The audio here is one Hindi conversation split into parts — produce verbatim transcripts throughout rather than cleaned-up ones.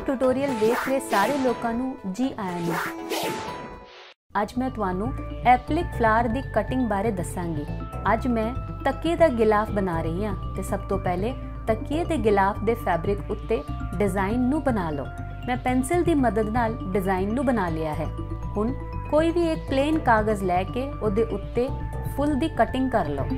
ਇਹ ਟਿਊਟੋਰੀਅਲ ਦੇਖ ਰਹੇ ਸਾਰੇ ਲੋਕਾਂ ਨੂੰ ਜੀ ਆਇਆਂ ਨੂੰ। ਅੱਜ ਮੈਂ ਤੁਹਾਨੂੰ ਐਪਲਿਕ ਫਲਾਰ ਦੀ ਕਟਿੰਗ ਬਾਰੇ ਦੱਸਾਂਗੀ। ਅੱਜ ਮੈਂ ਤਕੀਏ ਦਾ ਗਿਲਾਫ ਬਣਾ ਰਹੀ ਹਾਂ ਤੇ ਸਭ ਤੋਂ ਪਹਿਲੇ ਤਕੀਏ ਦੇ ਗਿਲਾਫ ਦੇ ਫੈਬਰਿਕ ਉੱਤੇ ਡਿਜ਼ਾਈਨ ਨੂੰ ਬਣਾ ਲਓ। मैं पेंसिल की मदद नाल डिज़ाइन नू बना लिया है। हुण कोई भी एक प्लेन कागज़ लैके उहदे उत्ते फुल दी कटिंग कर लो।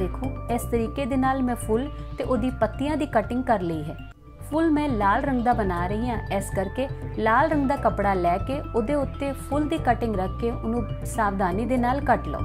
देखो इस तरीके दे नाल मैं फुल ते उदी पत्तियां दी कटिंग कर ली है। फुल मैं लाल रंग दा बना रही हाँ, इस करके लाल रंग दा कपड़ा लैके उदे उत्ते फुल दी कटिंग रख के उनु सावधानी दे नाल कट लो।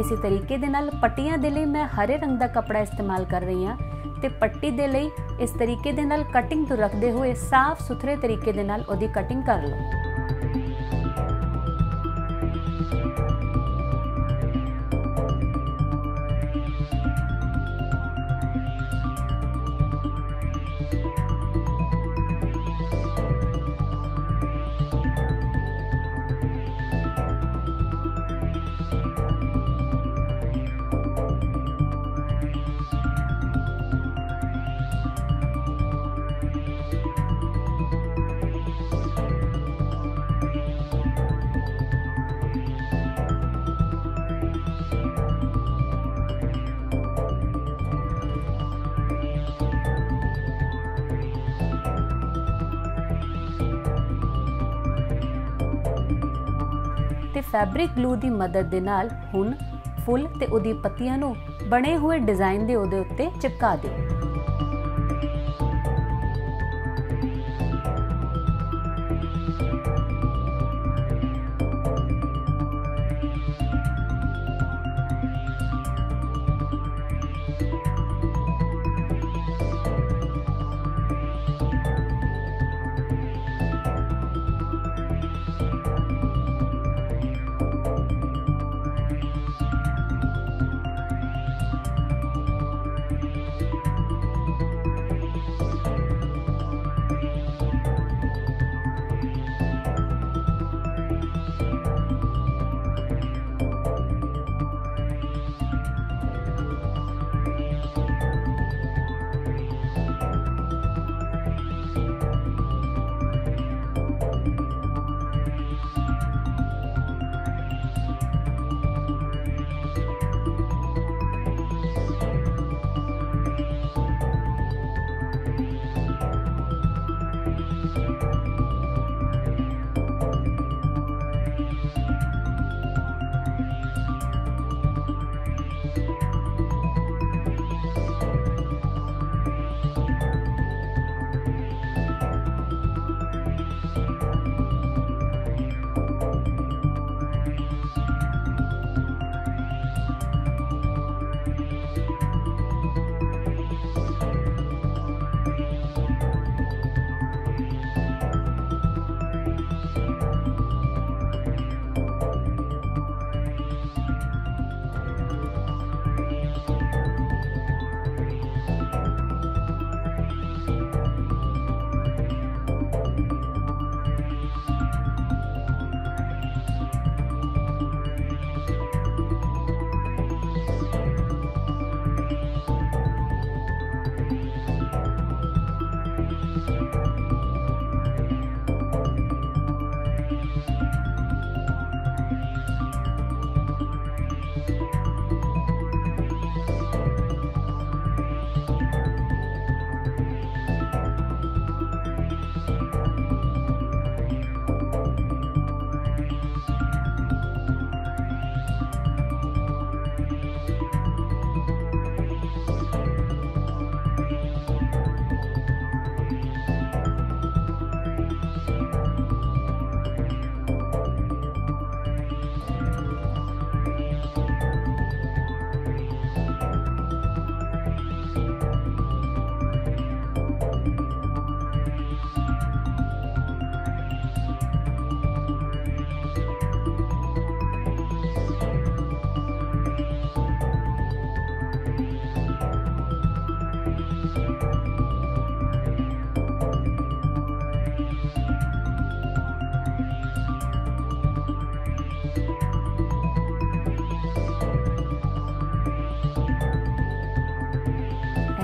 इसी तरीके दे नाल पट्टियां दे लई मैं हरे रंग दा कपड़ा इस्तेमाल कर रही हाँ ते पट्टी दे लई इस तरीके दे नाल कटिंग तो रखते हुए साफ सुथरे तरीके दे नाल ओदी कटिंग कर लो। फैब्रिक ग्लू की मदद दे नाल हुण फुल ते उदी पत्तियां नू बने हुए डिजाइन दे उदे उत्ते चिपका दिओ।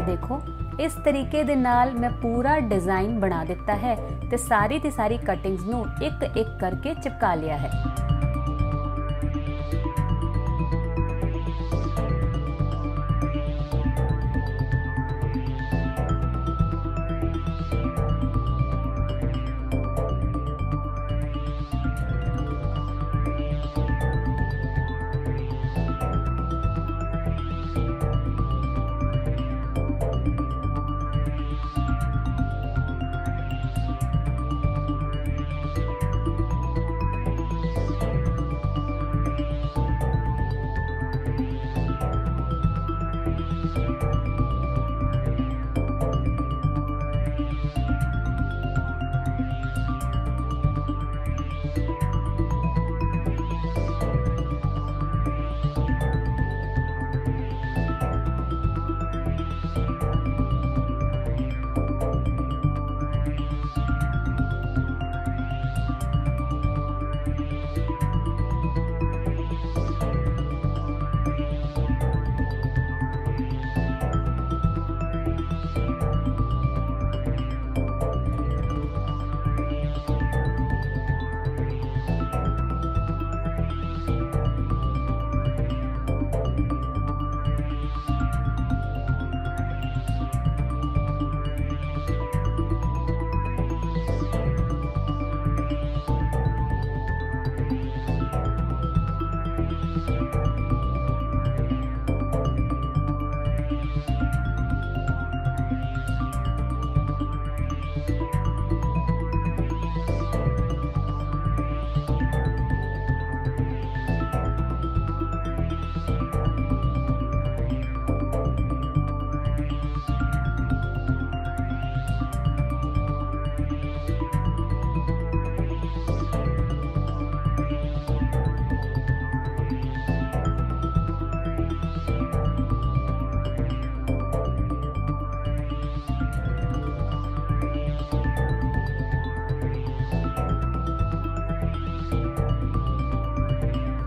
देखो इस तरीके दे नाल मैं पूरा डिजाइन बना दिता है ते सारी दी सारी कटिंग्स नू एक एक करके चिपका लिया है।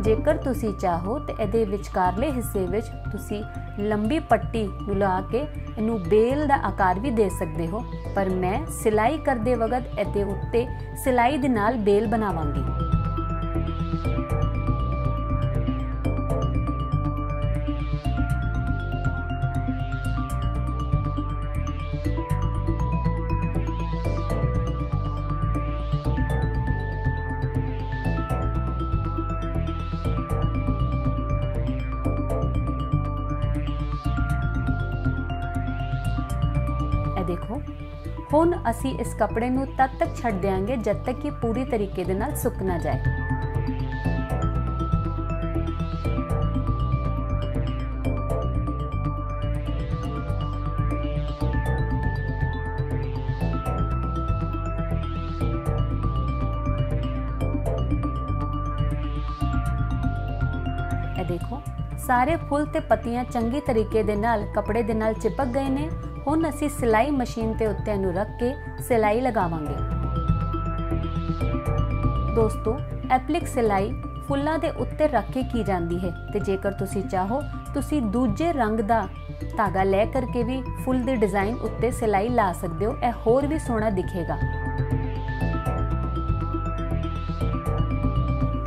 जेकर तुसी चाहो तो ये विचकारले हिस्से विच तुसी लंबी पट्टी मिला के इनू बेल का आकार भी दे सकते हो, पर मैं सिलाई करते वक्त ये उत्ते सिलाई दे नाल बेल बनावांगी। देखो हुण असी इस कपड़े नूं तद तक छड्ड देंगे जद तक कि पूरी तरीके दे नाल सुक ना जाए। ए देखो सारे फुल ते पत्तियां चंगी तरीके दे नाल कपड़े दे नाल चिपक गए ने। हुण असी सिलाई मशीन ते उत्ते नूं रख के सिलाई लगावांगे। दोस्तों एप्लिक सिलाई फुल्लां दे उत्ते रख के की जांदी है, ते जेकर तुसी चाहो तुसी दूजे रंग दा धागा ले करके भी फुल दे डिज़ाइन उत्ते सिलाई ला सकदे हो, यह होर भी सोहना दिखेगा।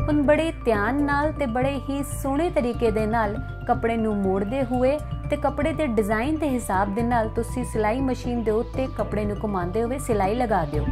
हुण बड़े ध्यान नाल ते बड़े ही सोहने तरीके दे नाल कपड़े नूं मोड़दे हुए ते कपड़े के डिजाइन के हिसाब के नाल तुसी सिलाई मशीन के उत्ते कपड़े नूं घुमाते हुए सिलाई लगा दिओ।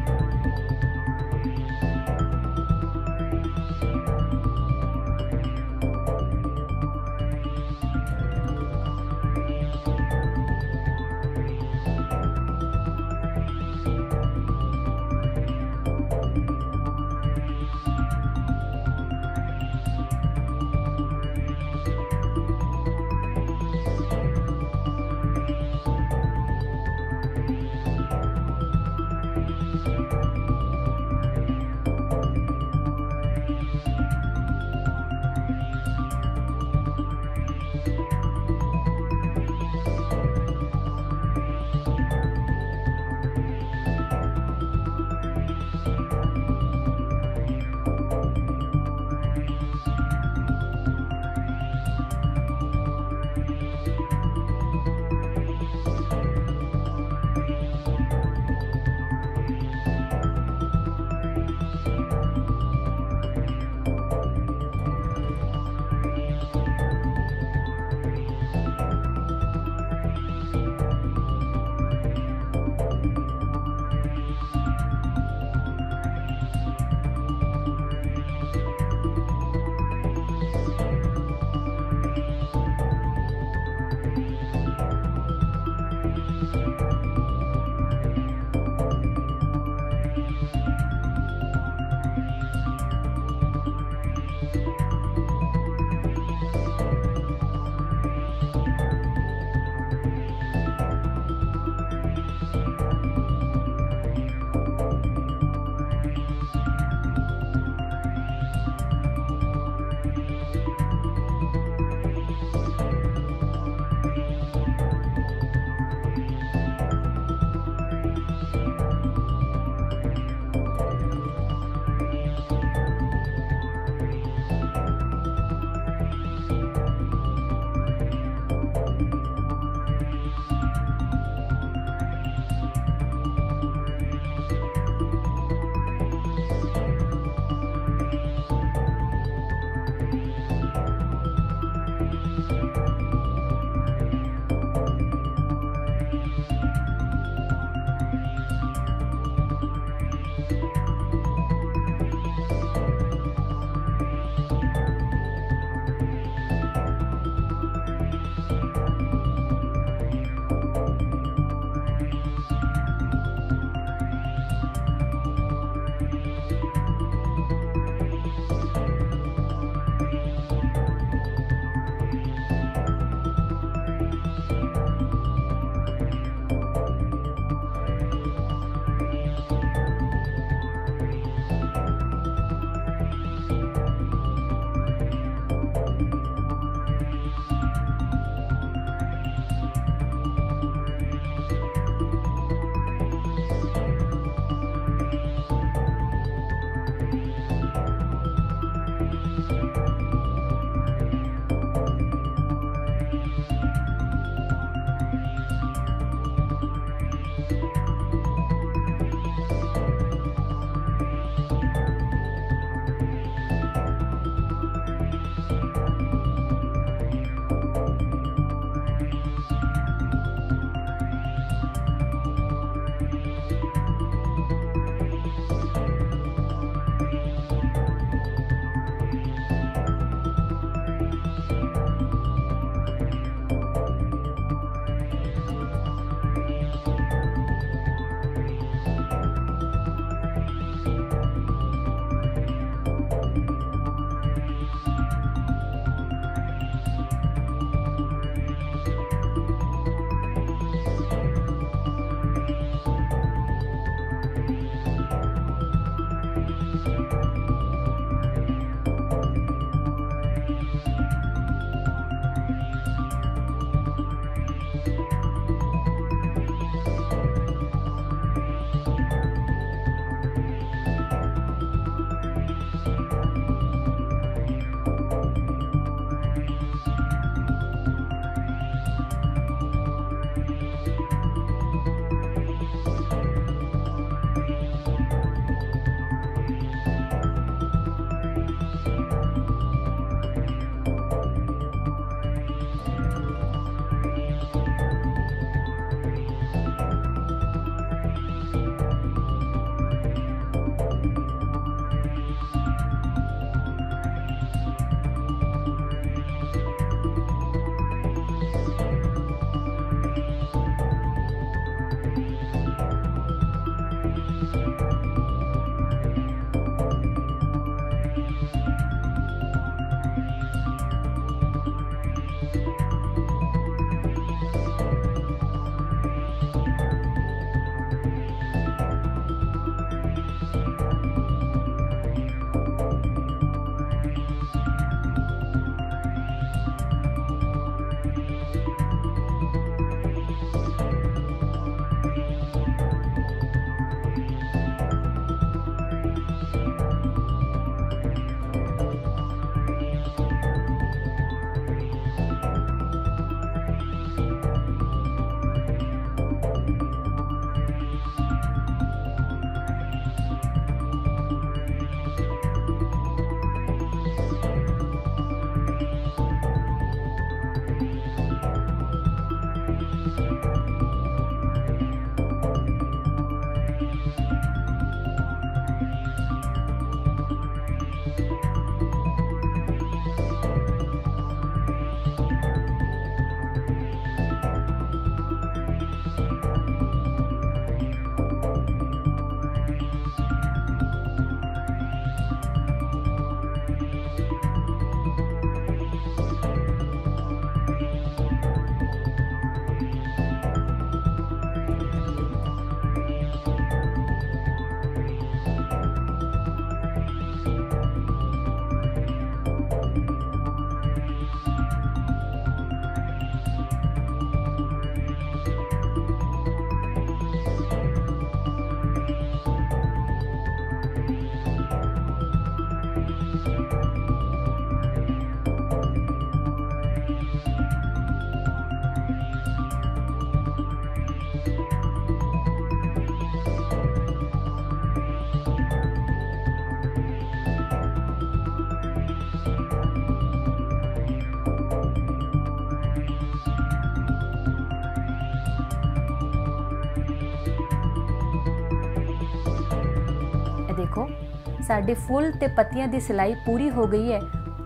साढ़े फुल ते पत्तियां दी सिलाई पूरी हो गई है।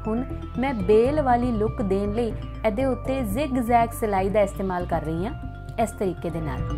हुण मैं बेल वाली लुक देने लई इहदे उत्ते जिग जैग सिलाई दा इस्तेमाल कर रही हां। इस तरीके दे नाल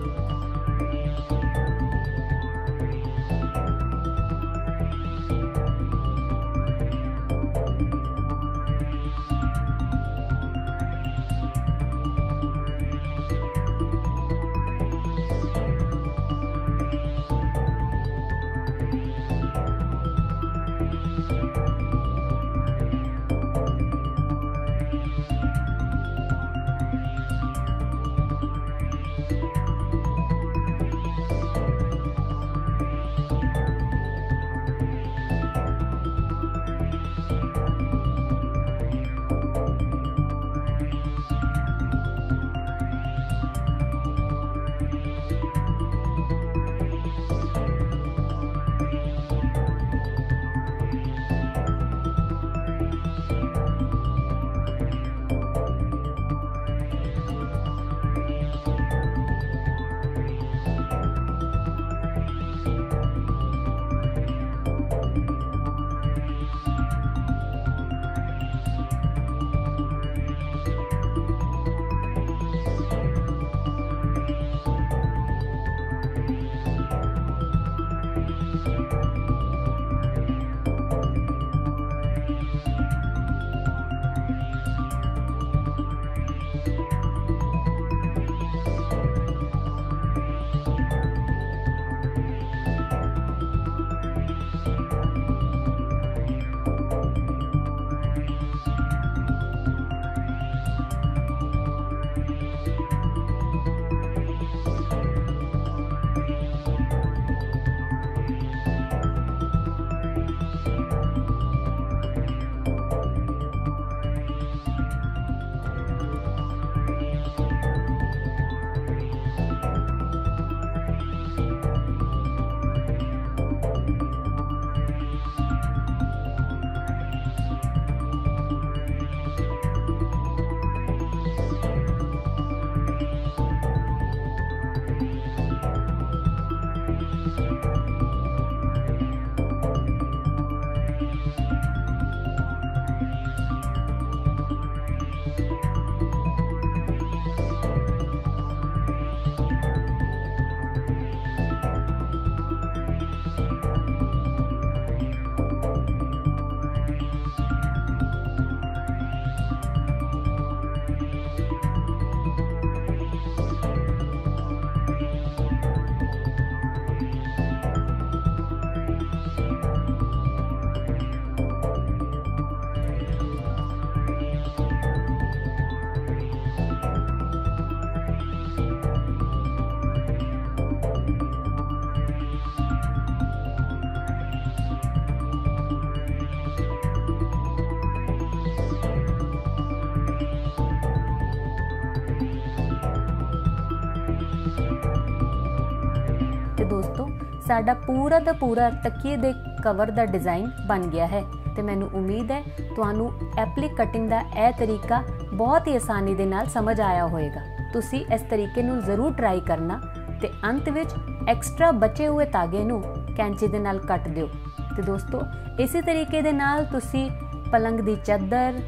दोस्तों साडा पूरा दा पूरा तकिए दे कवर दा डिज़ाइन बन गया है ते मैनू उम्मीद है तुहानू एप्लिक कटिंग दा ए तरीका बहुत ही आसानी दे नाल समझ आया होएगा। तुसी इस तरीके नू जरूर ट्राई करना ते अंत विच एक्स्ट्रा बचे हुए धागे नू कैंची दे नाल कट दिओ। ते दोस्तों इसी तरीके दे नाल तुसी पलंग दी चादर,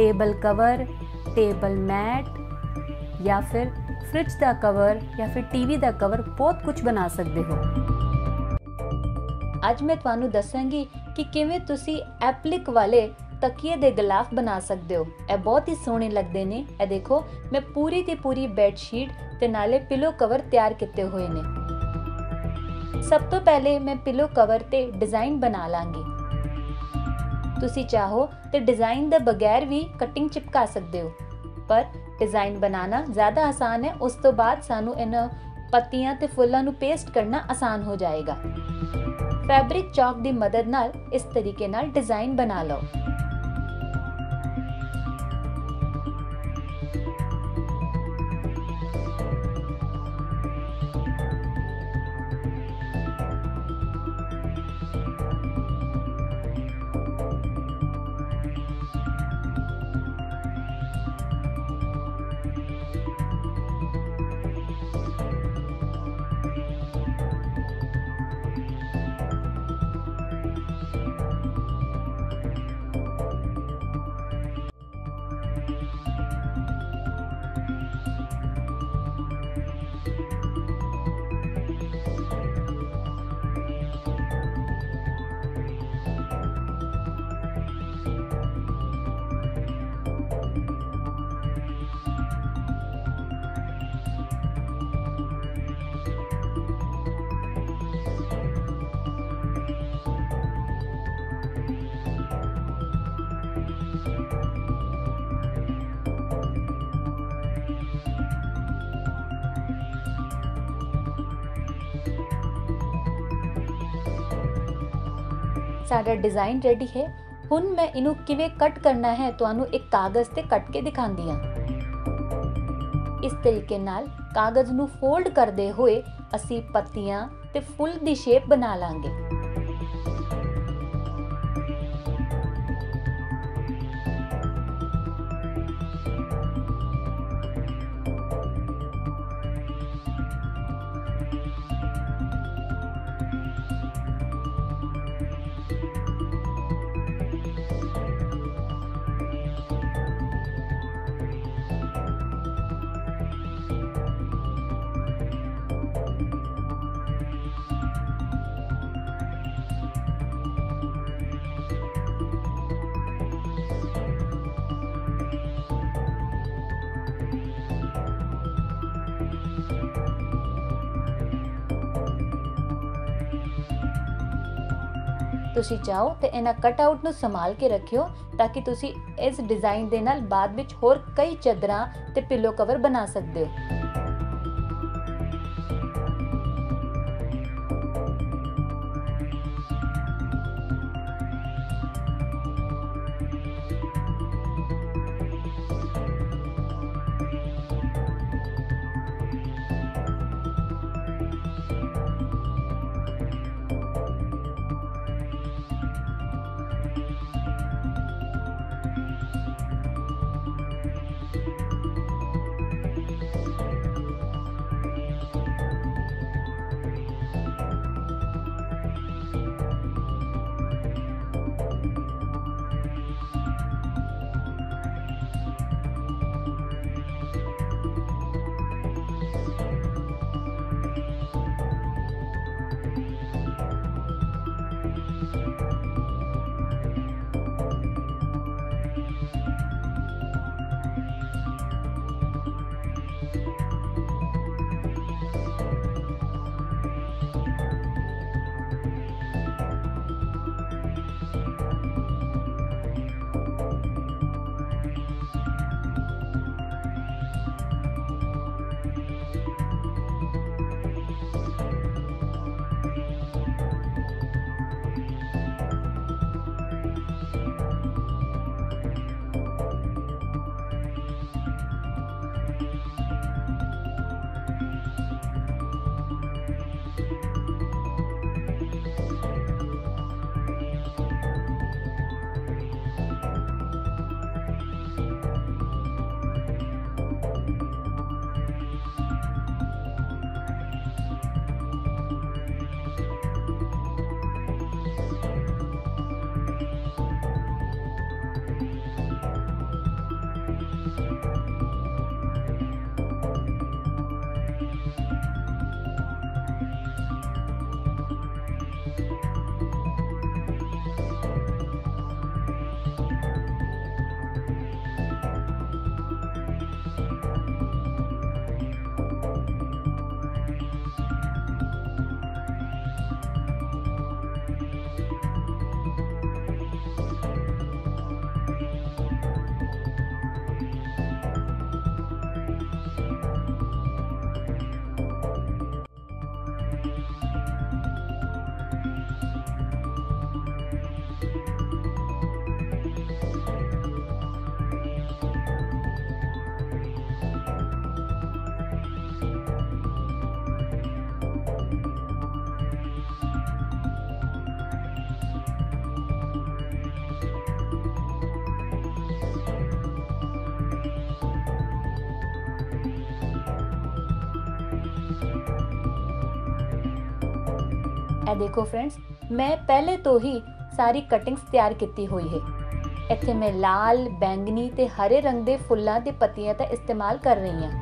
टेबल कवर, टेबल मैट या फिर फ्रिज का कवर या फिर टीवी का कवर बहुत कुछ बना सकते हो। अज मैं तुहानू दसांगी कि किवें तुसी एप्लिक वाले तकिए दे गलाफ बना सकते हो। यह बहुत ही सोहने लगते ने। यह देखो मैं पूरी दी पूरी बैडशीट ते नाले पिलो कवर तैयार किए हुए ने। सब तो पहले मैं पिलो कवर ते डिज़ाइन बना लांगी। तुसी चाहो तो डिज़ाइन दे बगैर भी कटिंग चिपका सकते हो, पर डिज़ाइन बनाना ज़्यादा आसान है। उस तो बाद सानू इन पत्तियां ते फुल्लां नू पेस्ट करना आसान हो जाएगा। फैब्रिक चौक दी मदद नाल इस तरीके नाल डिज़ाइन बना लो। सा अगर डिज़ाइन रेडी है हुन मैं इनू किवें कट करना है तो आनू एक कागज़ ते कट के दिखांदी हां। इस तरीके नाल कागज़ नू फोल्ड करदे होए असी पत्तियां ते फुल दी शेप बना लांगे। तुसी चाहो तो इन्हां कटआउट नूं संभाल के रखियो ताकि तुसी इस डिज़ाइन दे नाल बाद विच होर कई चादरां ते पिलो कवर बना सकदे हो। देखो फ्रेंड्स, मैं पहले तो ही सारी कटिंग्स तैयार की हुई है। इत्थे मैं लाल बैंगनी ते हरे रंग के फुलों की पत्तियां का इस्तेमाल कर रही हूँ।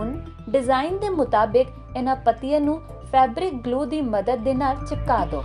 ਹੁਣ ਡਿਜ਼ਾਈਨ ਦੇ ਮੁਤਾਬਿਕ ਇਹਨਾਂ ਪੱਤੀਆਂ ਨੂੰ ਫੈਬਰਿਕ ਗਲੂ ਦੀ ਮਦਦ ਦੇ ਨਾਲ ਚਿਪਕਾ ਦਿਓ।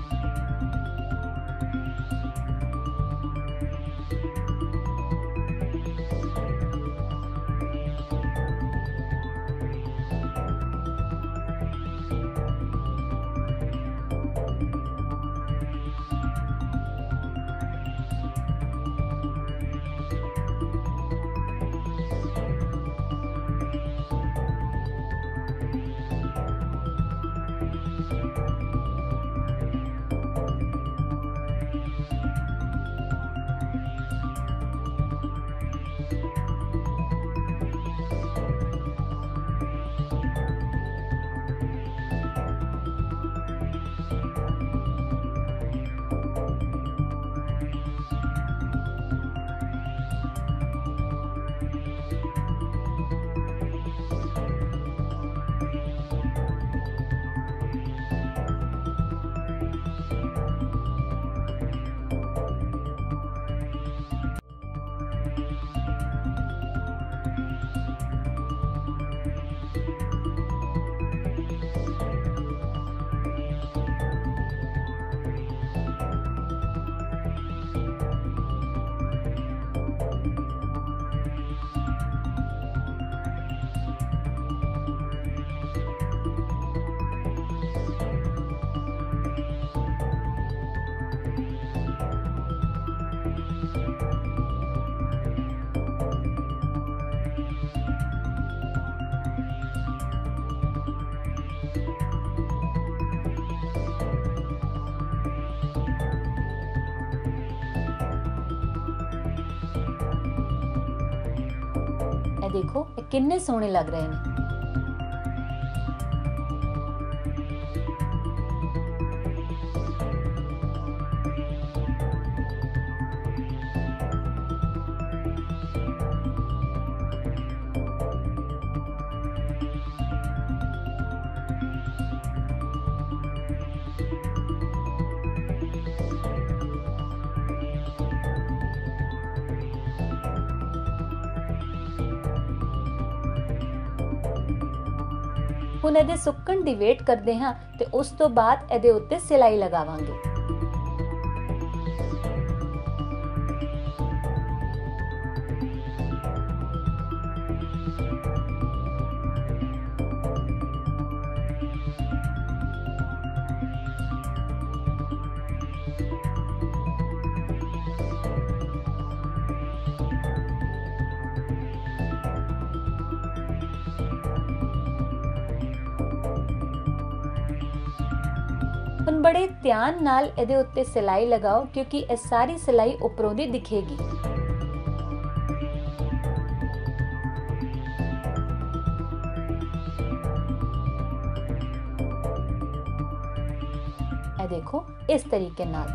देखो कितने सोहने लग रहे हैं। ਹੁਣ ਇਹਦੇ ਸੁੱਕਣ ਦੀ ਵੇਟ ਕਰਦੇ ਹਾਂ ਤੇ ਉਸ ਤੋਂ ਬਾਅਦ ਇਹਦੇ ਉੱਤੇ ਸਿਲਾਈ ਲਗਾਵਾਂਗੇ। ਹੁਣ ਬੜੇ ਧਿਆਨ ਨਾਲ ਇਹਦੇ ਉੱਤੇ ਸਿਲਾਈ ਲਗਾਓ ਕਿਉਂਕਿ ਇਹ ਸਾਰੀ ਸਿਲਾਈ ਉੱਪਰੋਂ ਦੀ ਦਿਖੇਗੀ। ਇਹ ਦੇਖੋ ਇਸ ਤਰੀਕੇ ਨਾਲ।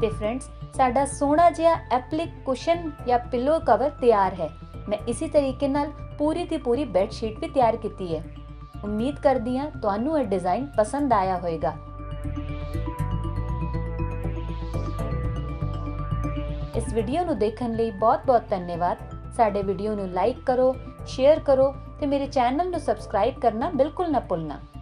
ते फ्रेंड्स साडा सोहना जिहा एप्लिक कुशन या पिलो कवर तैयार है। मैं इसी तरीके नाल पूरी दी पूरी बेडशीट भी तैयार की है। उम्मीद करदी हां तुहानू यह डिज़ाइन पसंद आया होएगा। इस वीडियो नू देखण लई बहुत बहुत धन्यवाद। साडे वीडियो नू लाइक करो, शेयर करो ते मेरे चैनल नू सबसक्राइब करना बिल्कुल ना भुलना।